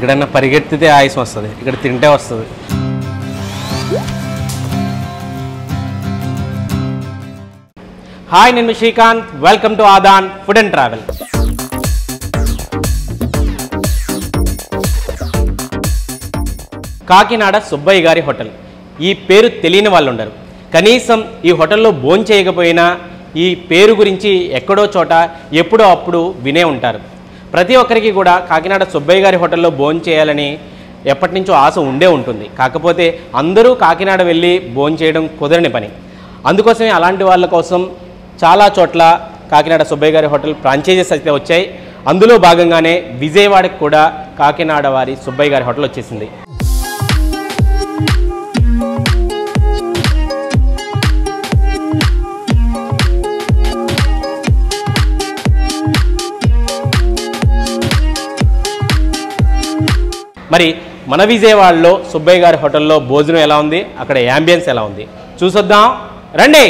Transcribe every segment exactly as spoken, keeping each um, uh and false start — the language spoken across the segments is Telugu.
ఎక్కడైనా పరిగెత్తితే ఆయాసం వస్తది ఇక్కడ తింటే వస్తది హాయ్ నేను Srikanth welcome to Aadhan food and travel Kakinada Subbaiah గారి హోటల్ ఈ పేరు తెలియని వాళ్ళు ఉండరు కనీసం ఈ హోటల్లో భోజనం చేయకపోయినా ఈ పేరు గురించి ఎక్కడో చోట ఎప్పుడో అప్పుడు వినే ఉంటారు ప్రతి ఒక్కరికి కూడా కాకినాడ సుబ్బయ్య గారి హోటల్లో భోజనం చేయాలని ఎప్పటి నుంచో ఆశ ఉండే ఉంటుంది కాకపోతే అందరూ కాకినాడ వెళ్ళి భోజనం చేయడం కుదరని పని అందుకోసమే అలాంటి వాళ్ళ కోసం చాలా చోట్ల కాకినాడ సుబ్బయ్య గారి హోటల్ ఫ్రాంచైజెస్ అయితే వచ్చాయి అందులో భాగంగానే విజయవాడకు కూడా కాకినాడ వారి సుబ్బయ్య గారి హోటల్ వచ్చేసింది మరి మన విజయవాడలో సుబ్బయ్య గారి హోటల్లో భోజనం ఎలా ఉంది అక్కడ యాంబియన్స్ ఎలా ఉంది చూసొద్దాం రండి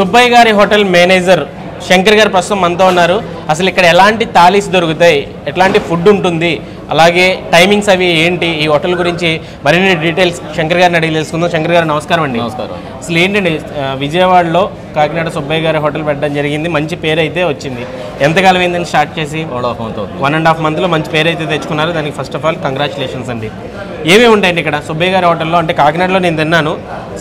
సుబ్బయ్య గారి హోటల్ మేనేజర్ శంకర్ గారు ప్రస్తుతం మనతో ఉన్నారు అసలు ఇక్కడ ఎలాంటి థాలీస్ దొరుకుతాయి ఎట్లాంటి ఫుడ్ ఉంటుంది అలాగే టైమింగ్స్ అవి ఏంటి ఈ హోటల్ గురించి మరిన్ని డీటెయిల్స్ శంకర్ గారిని అడిగి తెలుసుకుందాం శంకర్ గారు నమస్కారం అండి నమస్కారం అసలు ఏంటండి విజయవాడలో కాకినాడ సుబ్బయ్య గారి హోటల్ పెట్టడం జరిగింది మంచి పేరు అయితే వచ్చింది ఎంతకాలం అయిందని స్టార్ట్ చేసి one half month one and half మంత్లో మంచి పేరు అయితే తెచ్చుకున్నారు దానికి ఫస్ట్ ఆఫ్ ఆల్ కంగ్రాచులేషన్స్ అండి ఏమేమి ఉంటాయండి ఇక్కడ సుబ్బయ్య గారి హోటల్లో అంటే కాకినాడలో నేను తిన్నాను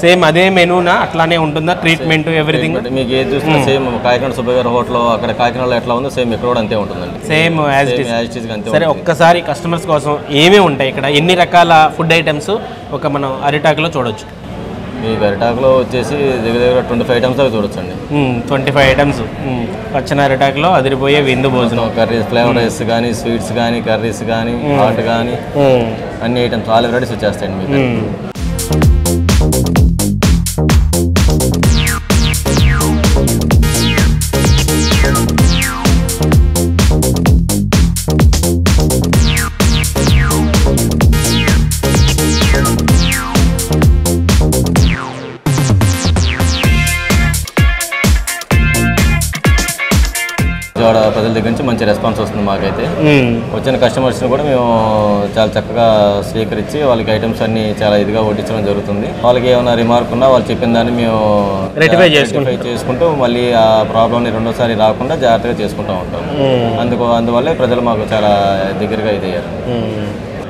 సేమ్ అదే మెనూనా అట్లానే ఉంటుందా ట్రీట్మెంట్ ఎవ్రీథింగ్ మీకు ఏది చూసినా సేమ్ కాకినాడ సుబ్బయ్య గారి హోటల్లో అక్కడ కాకినాడలో ఎట్లా ఉందో సేమ్ ఇక్కడ కూడా అంతే ఉంటుందండి సేమ్ యాజ్ ఇట్ ఈస్ అంతే సరే ఒక్కసారి కస్టమర్స్ కోసం ఏమేమి ఉంటాయి ఇక్కడ ఎన్ని రకాల ఫుడ్ ఐటమ్స్ ఒక మనం అరిటాకులో చూడొచ్చు మీ అరిటాకులో వచ్చేసి దగ్గర దగ్గర ట్వంటీ ఫైవ్ ఐటమ్స్ అవి చూడొచ్చు అండి ట్వంటీ ఫైవ్ ఐటమ్స్ పచ్చని అరిటాకులో అదిరిపోయే విందు భోజనం కర్రీస్ ఫ్లేవర్ రైస్ కానీ స్వీట్స్ కానీ కర్రీస్ కానీ హాట్ కానీ అన్ని ఐటమ్స్ ఆల్ వెరైటీస్ వచ్చేస్తాయండి మీకు ప్రజల దగ్గర నుంచి మంచి రెస్పాన్స్ వస్తుంది మాకైతే వచ్చిన కస్టమర్స్ కూడా మేము చాలా చక్కగా స్వీకరించి వాళ్ళకి ఐటమ్స్ అన్ని చాలా ఇదిగా వడ్డించడం జరుగుతుంది వాళ్ళకి ఏమైనా రిమార్క్ ఉన్నా వాళ్ళు చెప్పిన దాన్ని మేము రెటిఫై చేసుకుంటూ మళ్ళీ ఆ ప్రాబ్లమ్ని రెండోసారి రాకుండా జాగ్రత్తగా చేసుకుంటూ ఉంటాం అందుకు అందువల్ల ప్రజలు మాకు చాలా దగ్గరగా ఇదయ్యారు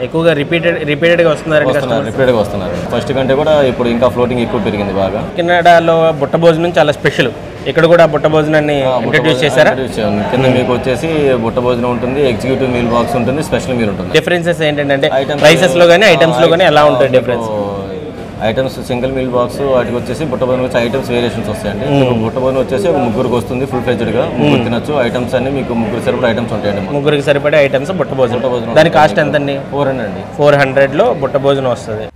ఎక్కువగా రిపీటెడ్ రిపీటెడ్గా వస్తున్నారు రిపీటెడ్గా వస్తున్నారు ఫస్ట్ కంటే కూడా ఇప్పుడు ఇంకా ఫ్లోటింగ్ ఎక్కువ పెరిగింది బాగా కెనడాలో బుట్ట భోజనం చాలా స్పెషల్ ఇక్కడ కూడా బుట్ట భోజనాన్ని ఇంట్రడ్యూస్ చేశారా కింద మీకు వచ్చేసి బుట్ట భోజనం ఉంటుంది ఎగ్జిక్యూటివ్ మీల్ బాక్స్ ఉంటుంది స్పెషల్ మీల్ ఉంటుంది డిఫరెన్సెస్ ఏంటంటే ప్రైసెస్ లో కానీ ఐటమ్స్ లో కానీ ఎలా ఉంటాయి difference items single meal box వాటికి వచ్చేసి బుట్ట భోజనం వచ్చి ఐటమ్స్ వేరియేషన్స్ వస్తాయండి బుట్ట భోజనం వచ్చేసి ముగ్గురికి వస్తుంది ఫుల్ ఫ్లెడ్జ్డ్ గా ముగ్గురు తినొచ్చు ఐటమ్స్ అన్ని మీకు ముగ్గురు సరిపడే ఐటమ్స్ ఉంటాయండి ముగ్గురికి సరిపడే ఐటమ్స్ బుట్ట భోజనం దాని కాస్ట్ ఎంత అండి ఫోర్ హండ్రెడ్ అండి ఫోర్ హండ్రెడ్ లో బుట్ట భోజనం వస్తుంది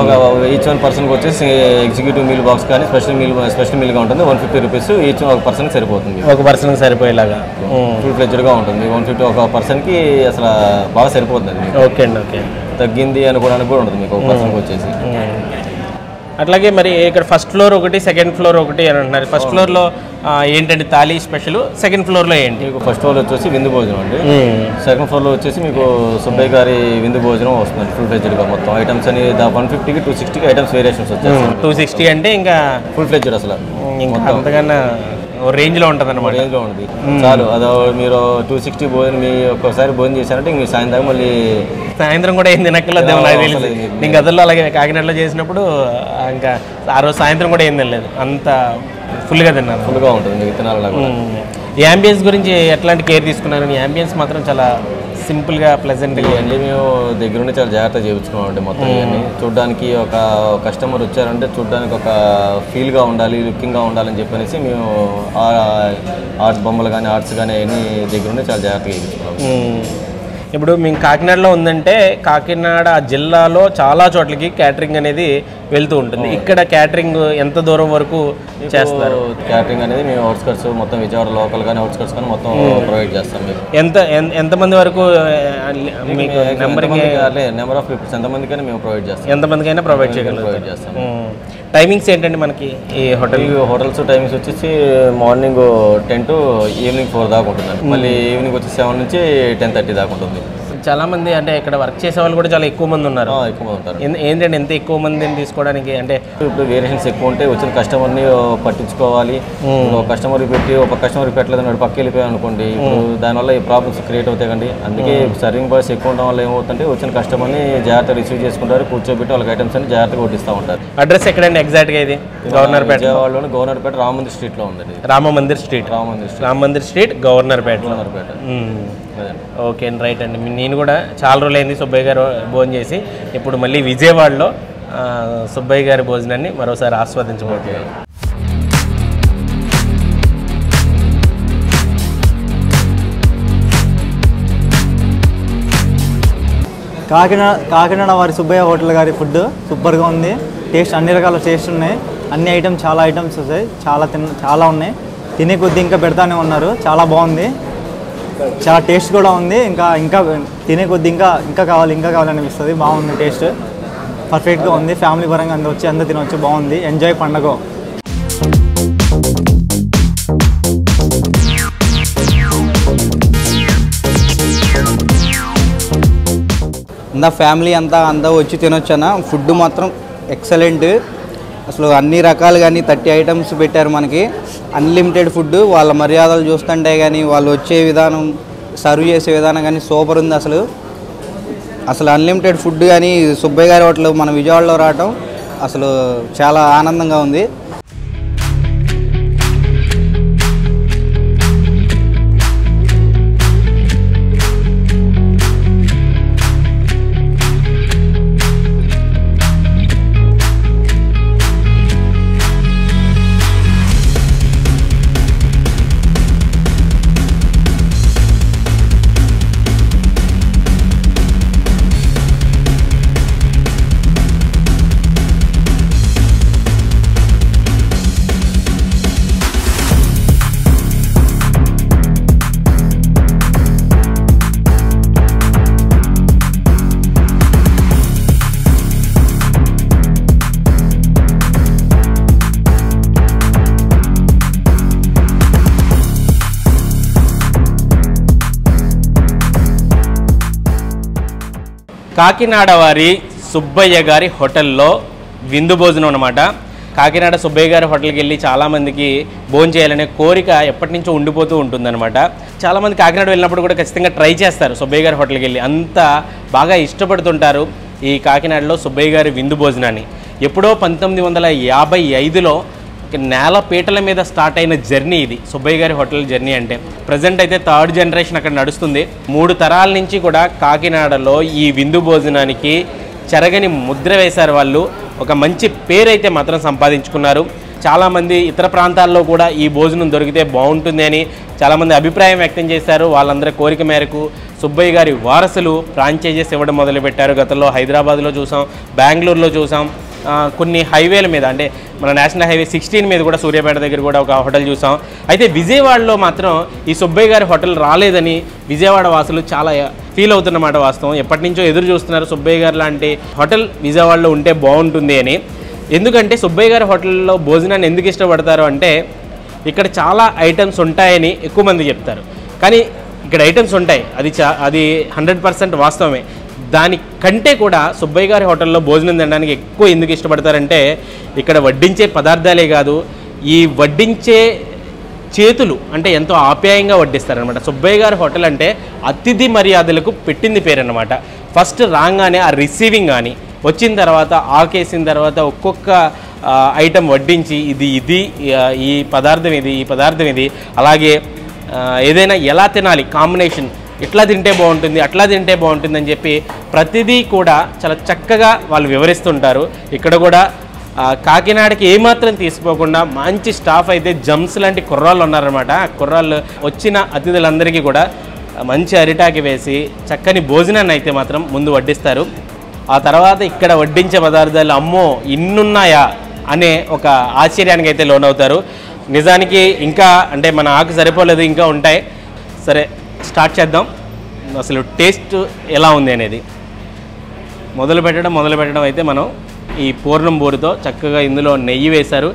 ఒక ఈచ్ వన్ పర్సన్కి వచ్చేసి ఎగ్జిక్యూటివ్ మీల్ బాక్స్ కానీ స్పెషల్ మీల్ స్పెషల్ మీల్గా ఉంటుంది వన్ ఫిఫ్టీ రూపీస్ ఈచ్ ఒక పర్సన్కి సరిపోతుంది ఒక పర్సన్కి సరిపోయేలాగా ఫుల్ ఫ్లెడ్జ్డ్గా ఉంటుంది వన్ ఫిఫ్టీ ఒక పర్సన్కి అసలు బాగా సరిపోతుంది ఓకే అండి ఓకే తగ్గింది అనుకోవడానికి కూడా ఉంటుంది మీకు ఒక పర్సన్కి వచ్చేసి అట్లాగే మరి ఇక్కడ ఫస్ట్ ఫ్లోర్ ఒకటి సెకండ్ ఫ్లోర్ ఒకటి అని అంటున్నారు ఫస్ట్ ఫ్లోర్లో ఏంటంటే థాలీ స్పెషల్ సెకండ్ ఫ్లోర్లో ఏంటి మీకు ఫస్ట్ ఫ్లోర్ వచ్చేసి విందు భోజనం అండి సెకండ్ ఫ్లోర్లో వచ్చేసి మీకు సుబ్బయ్య గారి విందు భోజనం వస్తుంది ఫుల్ ఫ్లెడ్జ్డ్గా మొత్తం ఐటమ్స్ అని వన్ ఫిఫ్టీకి టూ సిక్స్టీకి ఐటమ్స్ వేరియేషన్స్ వచ్చాయి టూ సిక్స్టీ అంటే ఇంకా ఫుల్ ఫ్లెడ్జ్డ్ అసలు అంతకన్నా రేంజ్లో ఉంటుంది అనమాట రేంజ్లో ఉంటుంది చాలు అదో మీరు టూ సిక్స్టీ భోజనం మీ ఒక్కసారి భోజనం చేశారంటే మీ సాయంత్రం మళ్ళీ సాయంత్రం కూడా ఏం తినక్కర్లేదు నాకు తెలియదు నేను గదుల్లో అలాగే కాకినాడలో చేసినప్పుడు ఇంకా ఆ రోజు సాయంత్రం కూడా ఏం తినలేదు అంత ఫుల్గా తిన్నాను ఫుల్గా ఉంటుంది తినాలి The ambience is very care the ambience is simple and pleasant. I If you have a Kakinada, Kakinada, Jillalo, Chala Chotli, catering and Edi, Wiltund. Ikada catering, Entadoro worku, Chester. Catering and Edi, outskirts of Motavichar, local and outskirts of Moto, provide just some. Entamanurku, numbering number of people, Santamanican provide just. Entamanakana provide chicken. Timings and Manaki hotel hotels timings morning ten to evening four da evening seven ten thirty da Chalamandi and a work chase all good jolly common in ended and they common then this code and a variations a conte which customer Patiscovali, customer repetitive, customer repetitive and Pakilipan, then all problems create of the country and the serving by second all which and customer Jata refugees could put all items and Jata discounter. Address second exact Governor Peta. Governor Peta, Ram Mandir Street. Ram Mandir Street. Ram Mandir Street, Governor Peta. Okay, right. And I also చాలా రోజులైంది సుబ్బయ్య గారు భోజనం చేసి ఇప్పుడు మళ్ళీ విజయవాడలో సుబ్బయ్య గారి భోజనాన్ని మరోసారి ఆస్వాదించబోతున్నాను. కాకినాడ కాకినాడ వారి సుబ్బయ్య హోటల్ గారి ఫుడ్ సూపర్ గా ఉంది. టేస్ట్ అన్ని రకాల టేస్ట్ ఉన్నాయి. అన్ని ఐటమ్స్ చాలా ఐటమ్స్ ఉన్నాయి. చాలా చాలా ఉన్నాయి. తినే కొద్ది ఇంకా పెడతానే ఉన్నారు. చాలా బాగుంది. చాలా టేస్ట్ కూడా ఉంది ఇంకా ఇంకా తినే కొద్ది ఇంకా ఇంకా కావాలి ఇంకా కావాలనిపిస్తది బాగుంది టేస్ట్ పర్ఫెక్ట్ గా ఉంది ఫ్యామిలీ పరంగా అందరూ వచ్చి అందరూ తినొచ్చు బాగుంది ఎంజాయ్ పండగో నా ఫ్యామిలీ అంతా అందరూ వచ్చి తినొచ్చనా ఫుడ్ మాత్రం ఎక్సలెంట్ అసలు అన్ని రకాలు గాని thirty ఐటమ్స్ పెట్టారు మనకి అన్లిమిటెడ్ ఫుడ్ వాళ్ళ మర్యాదలు చూస్తుంటే గాని వాళ్ళు వచ్చే విధానం సర్వ్ చేసే విధానం గాని సూపర్ ఉంది అసలు అసలు అన్లిమిటెడ్ ఫుడ్ గాని సుబ్బయ్య గారి హోటల్ మన విజయవాడలో రావడం అసలు చాలా ఆనందంగా ఉంది Kakinada Vari Subbayya Gari Hotel lo Vindu Bhojanam Annamata. Kakinada Subbayya Gari Hotel ki velli chala mandiki bhojam cheyalane korika eppati nuncho undipotu untundannamata. Chala mandi Kakinada vellinappudu kuda kachithanga try chestaru Subbayya Gari Hotel ki velli anta baga ishtapadutuntaru ee Kakinadalo Subbayya Gari Vindu Bhojananni. Eppudo nineteen fifty-five lo Nala Petala made the start in a journey, the Subbayya Gari Hotel journey and present at the third generation Nadusunde, Mood Taral Ninchi Koda, Kakinadalo, E. Vindu Bhojananiki, Charagani Mudravesar Valu, Okamanchi Pere Matra Sampadinchunaru, Chalamandi, Itra Prantalo Koda, E. Bhojanam Dorikite, bound to Nani, Chalamandi Abhiprayam Vyaktam Chesaru, Vallandra Korika Meraku, Subbayya Gari Varasalu, Franchises Evada Modalu Pettaru Gatalo, Hyderabad lo Chusam, Bangalore lo Chusam. కొన్ని హైవేల మీద అంటే మన నేషనల్ హైవే sixteen మీద కూడా సూర్యాపేట దగ్గర కూడా ఒక హోటల్ చూసాం అయితే విజయవాడలో మాత్రం ఈ సుబ్బయ్య గారి హోటల్ రాలేదని విజయవాడ వాసులు చాలా ఫీల్ అవుతున్నమాట వాస్తవం ఎప్పటి నుంచో ఎదురు చూస్తున్నారు సుబ్బయ్య గారి లాంటి హోటల్ విజయవాడలో ఉంటే బాగుంటుంది అని ఎందుకంటే సుబ్బయ్య గారి హోటల్లో భోజనాన్ని ఎందుకు ఇష్టపడతారు అంటే ఇక్కడ చాలా ఐటమ్స్ ఉంటాయని ఎక్కువ మంది చెప్తారు కానీ ఇక్కడ ఐటమ్స్ ఉంటాయి అది అది one hundred percent వాస్తవమే దాని కంటే కూడా సుబ్బయ్య గారి హోటల్లో భోజనం తినడానికి ఎక్కువ ఎందుకు ఇష్టపడతారంటే ఇక్కడ వడ్డించే పదార్థాలే కాదు ఈ వడ్డించే చేతులు అంటే ఎంతో ఆప్యాయంగా వడ్డిస్తారు అన్నమాట సుబ్బయ్య గారి హోటల్ అంటే అతిథి మర్యాదలకు పెట్టింది పేరు అన్నమాట ఫస్ట్ రాగానే ఆ రిసీవింగ్ గాని వచ్చిన తర్వాత ఆకేసిన తర్వాత ఒక్కొక్క ఐటమ్ వడ్డించి ఇది ఇది ఈ పదార్థం ఇది ఈ పదార్థం ఇది అలాగే ఏదైనా ఎలా తినాలి, కాంబినేషన్ ఇట్లా తింటే బాగుంటుంది, అట్లా తింటే బాగుంటుంది అని చెప్పి ప్రతిదీ కూడా చాలా చక్కగా వాళ్ళు వివరిస్తుంటారు. ఇక్కడ కూడా కాకినాడకి ఏమాత్రం తీసుకోకుండా మంచి స్టాఫ్ అయితే జమ్స్ లాంటి కుర్రాళ్ళు ఉన్నారనమాట. ఆ కుర్రాళ్ళు వచ్చిన అతిథులందరికీ కూడా మంచి అరిటాకి వేసి చక్కని భోజనాన్ని అయితే మాత్రం ముందు వడ్డిస్తారు. ఆ తర్వాత ఇక్కడ వడ్డించే పదార్థాలు అమ్మో ఇన్నున్నాయా అనే ఒక ఆశ్చర్యానికి అయితే లోనవుతారు. నిజానికి ఇంకా అంటే మన ఆకు సరిపోలేదు, ఇంకా ఉంటాయి. సరే స్టార్ట్ చేద్దాం. అసలు టేస్ట్ ఎలా ఉంది అనేది మొదలు పెట్టడం మొదలు పెట్టడం అయితే మనం ఈ పూర్ణం బూరితో చక్కగా ఇందులో నెయ్యి వేశారు.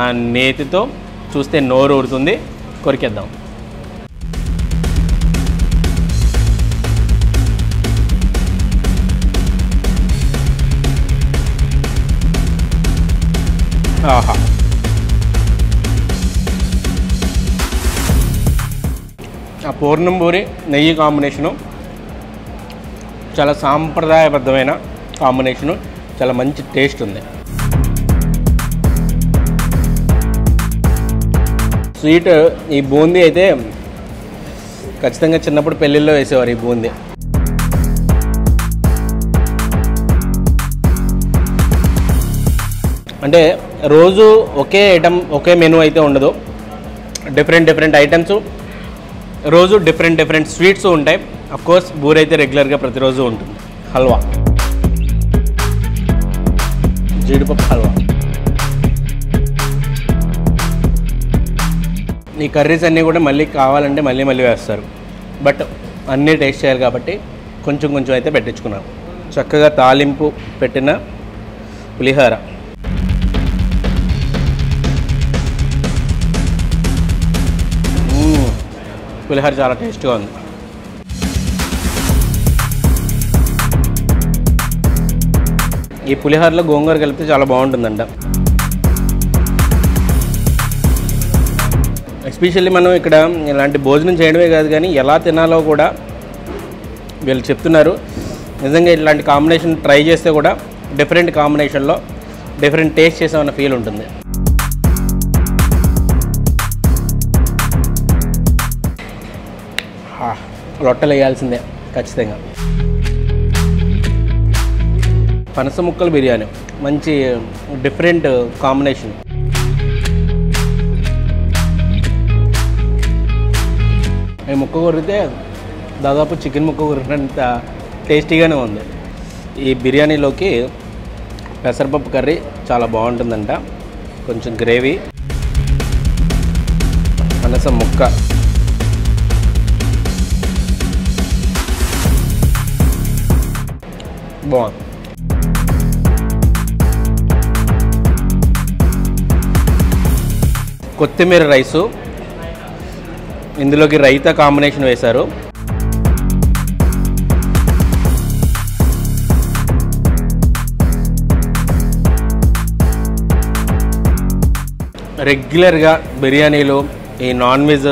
ఆ నేతితో చూస్తే నోరు ఊరుతుంది. కొరికేద్దాం. ఆహా, ఆ పూర్ణం బూరి నెయ్యి కాంబినేషను చాలా సాంప్రదాయబద్ధమైన కాంబినేషను, చాలా మంచి టేస్ట్ ఉంది. స్వీట్ ఈ బూందీ అయితే ఖచ్చితంగా చిన్నప్పుడు పెళ్ళిళ్ళలో వేసేవారు ఈ బూందీ. అంటే రోజు ఒకే ఐటమ్ ఒకే మెనూ అయితే ఉండదు, డిఫరెంట్ డిఫరెంట్ ఐటమ్స్, రోజు డిఫరెంట్ డిఫరెంట్ స్వీట్స్ ఉంటాయి. అఫ్కోర్స్ బూరి అయితే రెగ్యులర్గా ప్రతిరోజు ఉంటుంది. హల్వా, జీడిపప్పు హల్వా, ఈ కర్రీస్ అన్నీ కూడా మళ్ళీ కావాలంటే మళ్ళీ మళ్ళీ వేస్తారు. బట్ అన్నీ టేస్ట్ చేయాలి కాబట్టి కొంచెం కొంచెం అయితే పెట్టించుకున్నాను. చక్కగా తాలింపు పెట్టిన పులిహార, పులిహార చాలా టేస్ట్గా ఉంది. ఈ పులిహోరలో గోంగూర కలిపితే చాలా బాగుంటుందంట. ఎస్పెషల్లీ మనం ఇక్కడ ఇలాంటి భోజనం చేయడమే కాదు కానీ ఎలా తినాలో కూడా వీళ్ళు చెప్తున్నారు. నిజంగా ఇలాంటి కాంబినేషన్ ట్రై చేస్తే కూడా డిఫరెంట్ కాంబినేషన్లో డిఫరెంట్ టేస్ట్ చేసామన్న ఫీల్ ఉంటుంది. లొట్టలు వేయాల్సిందే ఖచ్చితంగా. పనస ముక్కలు బిర్యానీ మంచి డిఫరెంట్ కాంబినేషన్. ఈ ముక్క కొరికితే దాదాపు చికెన్ ముక్క కొరికినంత టేస్టీగానే ఉంది. ఈ బిర్యానీలోకి పెసరపప్పు కర్రీ చాలా బాగుంటుందంట, కొంచెం గ్రేవీ, పనస ముక్క, బాగుంది. కొత్తిమీర రైసు, ఇందులోకి రైతా కాంబినేషన్ వేశారు. రెగ్యులర్గా బిర్యానీలు, ఈ నాన్ వెజ్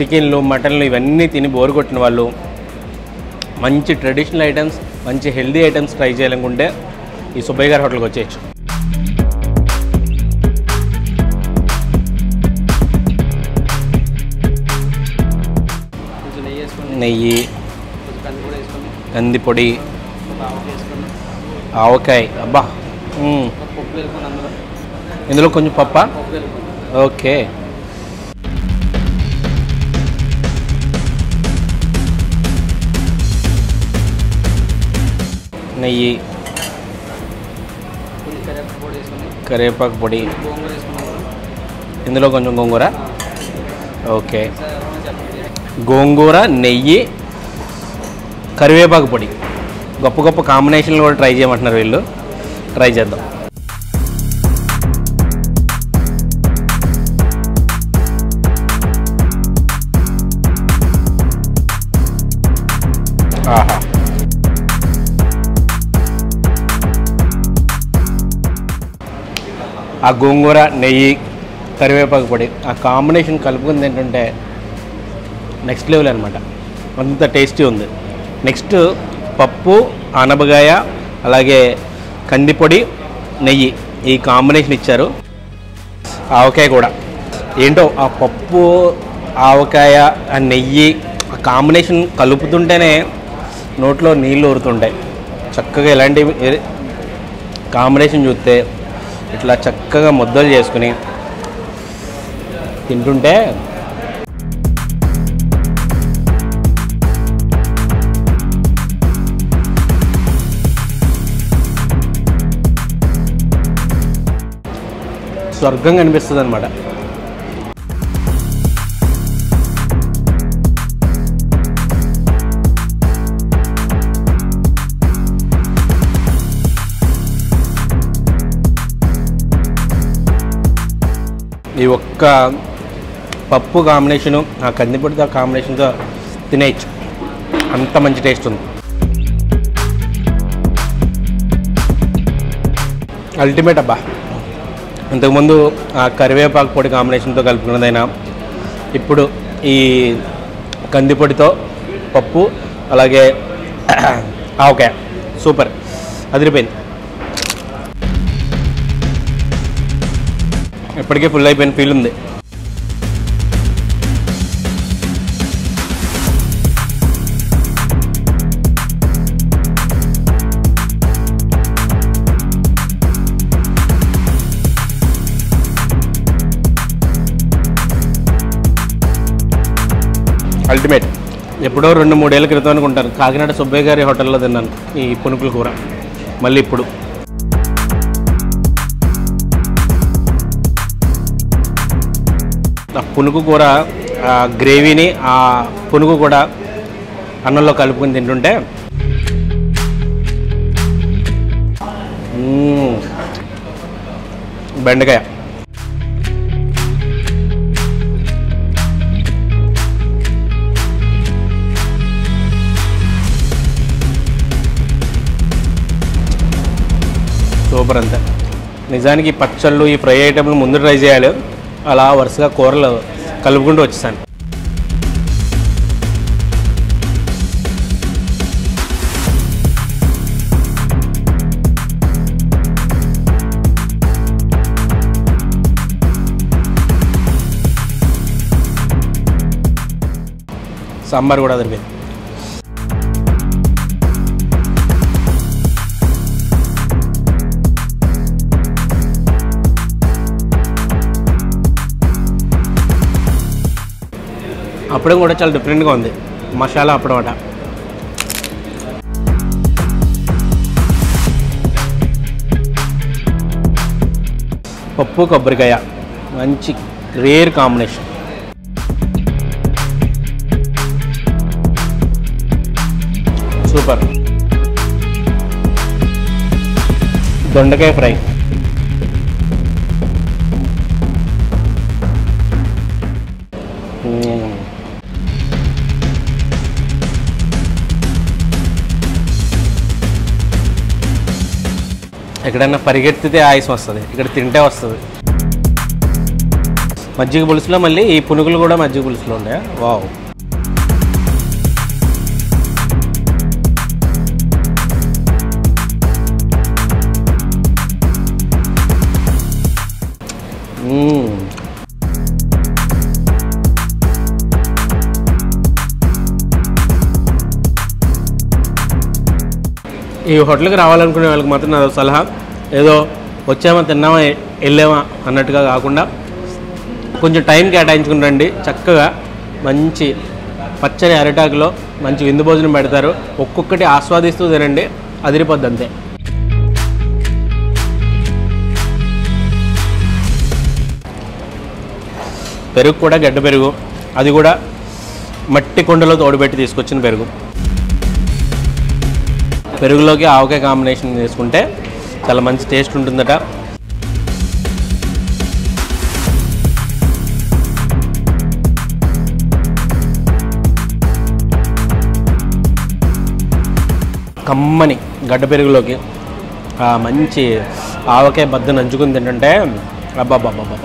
చికెన్లు, మటన్లు ఇవన్నీ తిని బోరు కొట్టిన వాళ్ళు మంచి ట్రెడిషనల్ ఐటమ్స్, మంచి హెల్దీ ఐటమ్స్ ట్రై చేయాలనుకుంటే ఈ సుబ్బయ్య గారి హోటల్కి వచ్చేయచ్చు. నెయ్యి, కందిపొడి, ఆవకాయ, అబ్బా ఇందులో కొంచెం పప్పా, ఓకే. నెయ్యి, కరివేపాకు పొడి, ఇందులో కొంచెం గోంగూర, ఓకే. గోంగూర, నెయ్యి, కరివేపాకు పొడి, గొప్ప గొప్ప కాంబినేషన్లు కూడా ట్రై చేయమంటున్నారు వీళ్ళు. ట్రై చేద్దాం. ఆహా, ఆ గోంగూర, నెయ్యి, కరివేపాకు పొడి ఆ కాంబినేషన్ కలుపుకుంది ఏంటంటే నెక్స్ట్ లెవెల్ అనమాట, అంత టేస్టీ ఉంది. నెక్స్ట్ పప్పు, ఆనపకాయ, అలాగే కందిపొడి, నెయ్యి ఈ కాంబినేషన్ ఇచ్చారు. ఆవకాయ కూడా ఏంటో ఆ పప్పు avakaya and neyi combination kaluputuntene notlo neelu urtuntai chakkaga elanti combination chuste itla chakkaga muddalu cheskuni tintunte స్వర్గం కనిపిస్తుంది అన్నమాట. ఈ ఒక్క పప్పు కాంబినేషను ఆ కందిపొడితో కాంబినేషన్తో తినేయచ్చు, అంత మంచి టేస్ట్ ఉంది. అల్టిమేట్ అబ్బా. అంతకుముందు ఆ కరివేపాకు పొడి కాంబినేషన్తో కలుపుకున్నదైనా, ఇప్పుడు ఈ కందిపొడితో పప్పు అలాగే ఓకే సూపర్ అదిరిపోయింది. ఇప్పటికే ఫుల్ అయిపోయిన ఫీల్ ఉంది. అల్టిమేట్. ఎప్పుడో రెండు మూడేళ్ల క్రితం అనుకుంటాను కాకినాడ సుబ్బయ్య గారి హోటల్లో తిన్నాను ఈ పునుకుల కూర. మళ్ళీ ఇప్పుడు పునుకు కూర గ్రేవీని ఆ పునుగు కూడా అన్నంలో కలుపుకొని తింటుంటే బెండకాయ సూపర్ అంతా. నిజానికి పచ్చళ్ళు ఈ ఫ్రై ఐటెంలు ముందు ట్రై చేయాలి, అలా వరుసగా కూరలు కలుపుకుంటూ వచ్చేసాను. సాంబార్ కూడా దొరికింది. అప్పడం కూడా చాలా డిఫరెంట్గా ఉంది, మసాలా అప్పడం అట. పప్పు కొబ్బరికాయ మంచి రేర్ కాంబినేషన్. సూపర్ దొండకాయ ఫ్రై. ఎక్కడైనా పరిగెత్తితే ఆయాసం వస్తుంది, ఇక్కడ తింటే వస్తుంది. మజ్జిగ పులుసులో మళ్ళీ ఈ పునుగులు కూడా మజ్జిగ పులుసులో ఉన్నాయా? వావ్. ఈ హోటల్కి రావాలనుకునే వాళ్ళకి మాత్రం నాదో సలహా, ఏదో వచ్చామా తిన్నామా వెళ్ళామా అన్నట్టుగా కాకుండా కొంచెం టైం కేటాయించుకుని రండి. చక్కగా మంచి పచ్చని అరిటాకులో మంచి విందు భోజనం పెడతారు, ఒక్కొక్కటి ఆస్వాదిస్తూ తినండి, అదిరిపోద్ది అంతే. పెరుగు కూడా గడ్డ పెరుగు, అది కూడా మట్టి కుండలో తోడుపెట్టి తీసుకొచ్చిన పెరుగు. పెరుగులోకి ఆవకాయ కాంబినేషన్ చేసుకుంటే చాలా మంచి టేస్ట్ ఉంటుందట. కమ్మని గడ్డ పెరుగులోకి మంచి ఆవకాయ బద్ద నంచుకుంది ఏంటంటే అబ్బాబ్బాబ్బా.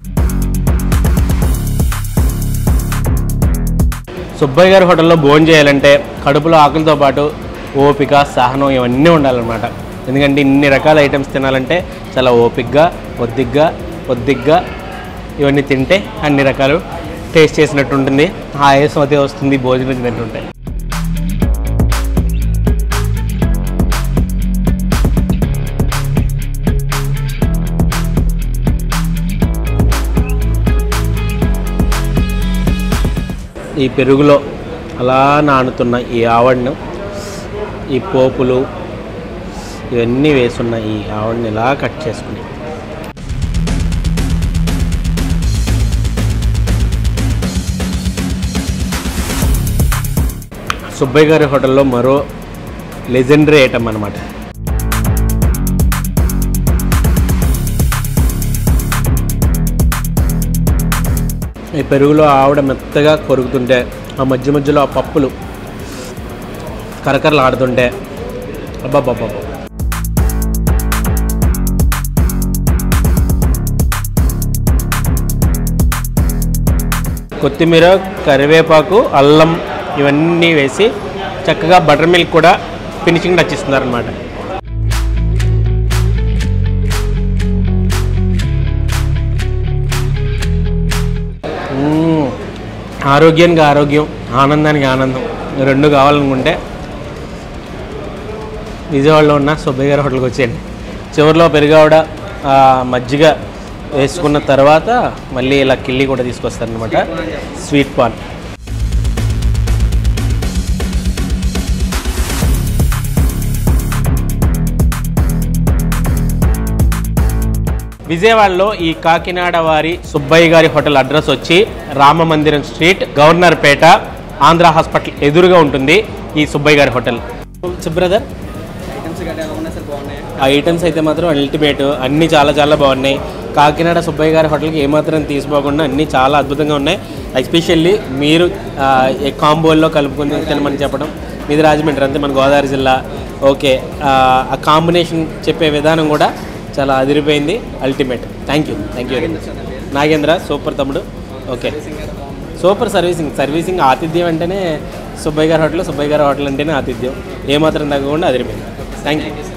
సుబ్బయ్య గారి హోటల్లో భోజనం చేయాలంటే కడుపులో ఆకలితో పాటు ఓపిక, సహనం ఇవన్నీ ఉండాలన్నమాట. ఎందుకంటే ఇన్ని రకాల ఐటమ్స్ తినాలంటే చాలా ఓపికగా, ఒద్దిగ్గా ఒద్దిగ్గా ఇవన్నీ తింటే అన్ని రకాలు టేస్ట్ చేసినట్టు ఉంటుంది. ఆ ఆయాసం అదే వస్తుంది భోజనం తింటుంటే. ఈ పెరుగులో అలా నానుతున్న ఈ ఆవడను, ఈ పోపులు ఇవన్నీ వేసున్న ఈ ఆవడని ఇలా కట్ చేసుకుని సుబ్బయ్య గారి హోటల్లో మరో లెజెండరీ ఐటమ్ అన్నమాట. ఈ పెరుగులో ఆవిడ మెత్తగా కొరుకుతుంటే ఆ మధ్య మధ్యలో ఆ పప్పులు కరకరలు ఆడుతుంటే అబ్బాబ్బాబ్బా. కొత్తిమీర, కరివేపాకు, అల్లం ఇవన్నీ వేసి చక్కగా బటర్ మిల్క్ కూడా ఫినిషింగ్ టచ్ ఇస్తున్నారన్నమాట. ఆరోగ్యానికి ఆరోగ్యం, ఆనందానికి ఆనందం రెండు కావాలనుకుంటే విజయవాడలో ఉన్న సుబ్బయ్య గారి హోటల్కి వచ్చేయండి. చివరిలో పెరుగావిడ మజ్జిగ వేసుకున్న తర్వాత మళ్ళీ ఇలా కిల్లి కూడా తీసుకొస్తారనమాట, స్వీట్ పాన్. విజయవాడలో ఈ కాకినాడ వారి సుబ్బయ్య గారి హోటల్ అడ్రస్ వచ్చి Rama Mandiram street, Governorpet, Andhra hospital ఎదురుగా ఉంటుంది ఈ సుబ్బయ్య గారి హోటల్. బ్రదర్, ఆ ఐటమ్స్ అయితే మాత్రం అల్టిమేట్, అన్నీ చాలా చాలా బాగున్నాయి. కాకినాడ సుబ్బయ్య గారి హోటల్కి ఏమాత్రం తీసుకోకుండా అన్నీ చాలా అద్భుతంగా ఉన్నాయి. ఎస్పెషల్లీ మీరు కాంబోల్లో కలుపుకుని తినమని చెప్పడం, మీది రాజమండ్రి అంతే, మన గోదావరి జిల్లా. ఓకే, ఆ కాంబినేషన్ చెప్పే విధానం కూడా చాలా అదిరిపోయింది, ultimate. Thank you thank you Nagendra, super తమ్ముడు. ఓకే, సూపర్ సర్వీసింగ్ సర్వీసింగ్ ఆతిథ్యం అంటేనే సుబ్బయ్య గారి హోటల్, సుబ్బయ్య గారి హోటల్ అంటేనే ఆతిథ్యం, ఏమాత్రం తగ్గకుండా అదిరిపోయింది. Thank you.